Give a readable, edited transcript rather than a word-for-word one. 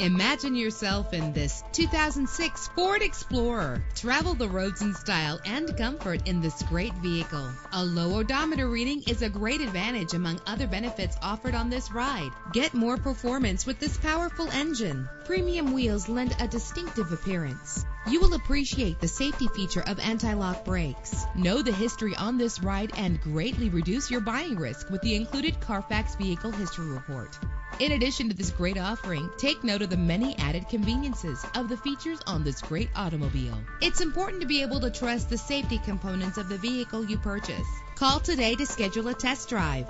Imagine yourself in this 2006 Ford Explorer. Travel the roads in style and comfort in this great vehicle. A low odometer reading is a great advantage among other benefits offered on this ride. Get more performance with this powerful engine. Premium wheels lend a distinctive appearance. You will appreciate the safety feature of anti-lock brakes. Know the history on this ride and greatly reduce your buying risk with the included Carfax Vehicle History Report. In addition to this great offering, take note of the many added conveniences of the features on this great automobile. It's important to be able to trust the safety components of the vehicle you purchase. Call today to schedule a test drive.